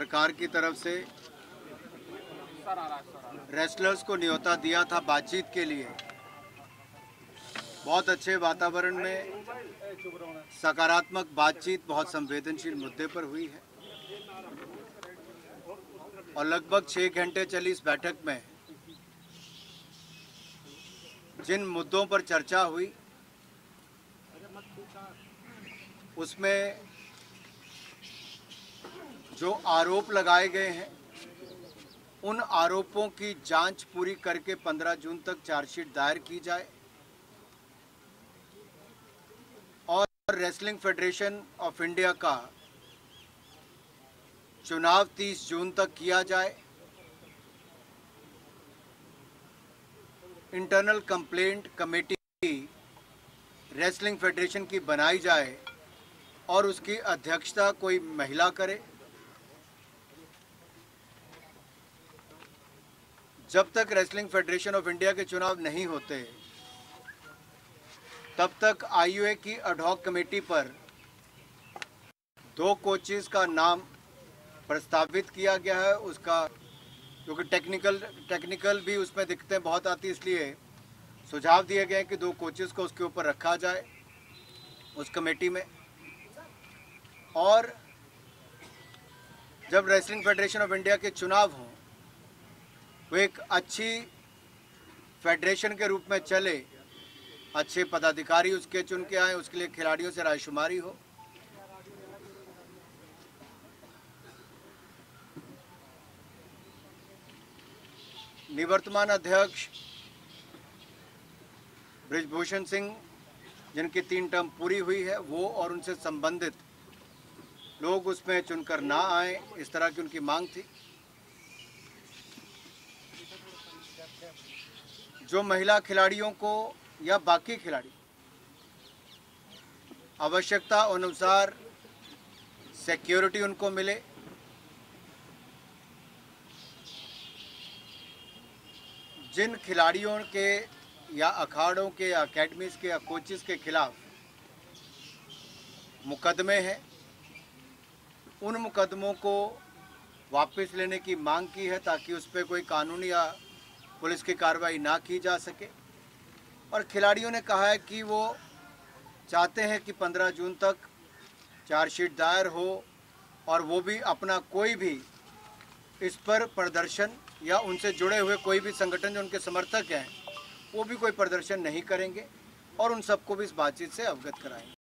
सरकार की तरफ से रेस्लर्स को न्योता दिया था बातचीत के लिए। बहुत अच्छे वातावरण में सकारात्मक बातचीत बहुत संवेदनशील मुद्दे पर हुई है और लगभग 6 घंटे चली इस बैठक में जिन मुद्दों पर चर्चा हुई उसमें जो आरोप लगाए गए हैं उन आरोपों की जांच पूरी करके 15 जून तक चार्जशीट दायर की जाए और रेसलिंग फेडरेशन ऑफ इंडिया का चुनाव 30 जून तक किया जाए। Internal complaint committee wrestling federation की बनाई जाए और उसकी अध्यक्षता कोई महिला करे। जब तक रेसलिंग फेडरेशन ऑफ इंडिया के चुनाव नहीं होते तब तक आईयूए की एडहॉक कमेटी पर 2 कोचेस का नाम प्रस्तावित किया गया है। उसका क्योंकि टेक्निकल भी उसमें दिक्कतें बहुत आती, इसलिए सुझाव दिए गए हैं कि 2 कोचेस को उसके ऊपर रखा जाए उस कमेटी में। और जब रेसलिंग फेडरेशन ऑफ इंडिया के चुनाव हों वो एक अच्छी फेडरेशन के रूप में चले, अच्छे पदाधिकारी उसके चुन के आए, उसके लिए खिलाड़ियों से रायशुमारी हो। निवर्तमान अध्यक्ष बृजभूषण सिंह जिनकी 3 टर्म पूरी हुई है वो और उनसे संबंधित लोग उसमें चुनकर ना आए, इस तरह की उनकी मांग थी। जो महिला खिलाड़ियों को या बाकी खिलाड़ी आवश्यकता अनुसार सिक्योरिटी उनको मिले, जिन खिलाड़ियों के या अखाड़ों के या अकेडमीज के या कोचेस के खिलाफ मुकदमे हैं उन मुकदमों को वापस लेने की मांग की है ताकि उस पर कोई कानूनी या पुलिस की कार्रवाई ना की जा सके। और खिलाड़ियों ने कहा है कि वो चाहते हैं कि 15 जून तक चार्जशीट दायर हो और वो भी अपना कोई भी इस पर प्रदर्शन या उनसे जुड़े हुए कोई भी संगठन जो उनके समर्थक हैं वो भी कोई प्रदर्शन नहीं करेंगे और उन सबको भी इस बातचीत से अवगत कराएंगे।